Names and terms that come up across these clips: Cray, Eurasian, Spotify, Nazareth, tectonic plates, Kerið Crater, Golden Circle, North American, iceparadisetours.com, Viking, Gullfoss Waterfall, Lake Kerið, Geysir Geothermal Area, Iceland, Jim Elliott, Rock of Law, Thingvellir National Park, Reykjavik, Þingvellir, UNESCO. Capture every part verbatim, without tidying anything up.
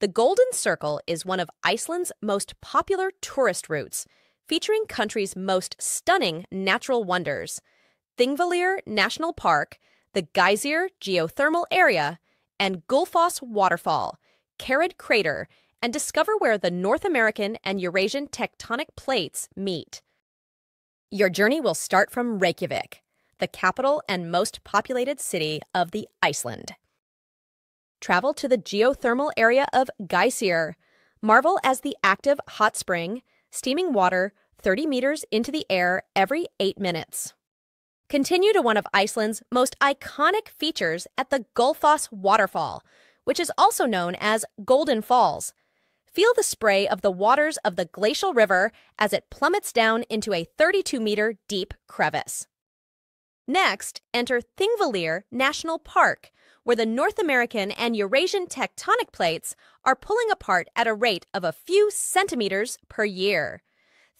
The Golden Circle is one of Iceland's most popular tourist routes, featuring country's most stunning natural wonders: Thingvellir National Park, the Geysir Geothermal Area, and Gullfoss Waterfall, Kerið Crater, and discover where the North American and Eurasian tectonic plates meet. Your journey will start from Reykjavik, the capital and most populated city of the Iceland. Travel to the geothermal area of Geysir. Marvel as the active hot spring, steaming water thirty meters into the air every eight minutes. Continue to one of Iceland's most iconic features at the Gullfoss Waterfall, which is also known as Golden Falls. Feel the spray of the waters of the glacial river as it plummets down into a thirty-two meter deep crevice. Next, enter Thingvellir National Park, where the North American and Eurasian tectonic plates are pulling apart at a rate of a few centimeters per year.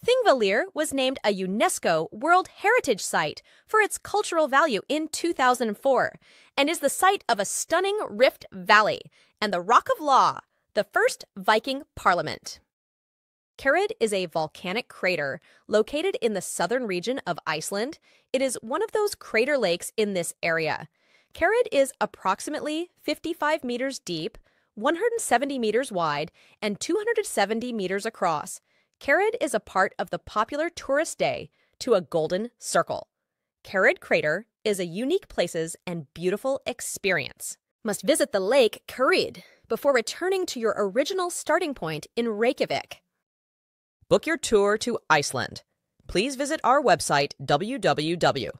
Thingvellir was named a UNESCO World Heritage Site for its cultural value in two thousand four and is the site of a stunning rift valley and the Rock of Law, the first Viking parliament. Kerið is a volcanic crater located in the southern region of Iceland. It is one of those crater lakes in this area. Kerið is approximately fifty-five meters deep, one hundred seventy meters wide, and two hundred seventy meters across. Kerið is a part of the popular tourist day to a golden circle. Kerið Crater is a unique places and beautiful experience. Must visit the lake Kerið before returning to your original starting point in Reykjavik. Book your tour to Iceland. Please visit our website w w w dot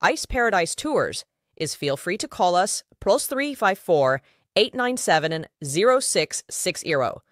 ice paradise tours dot com. Is feel free to call us plus three five four, eight nine seven, zero six six zero.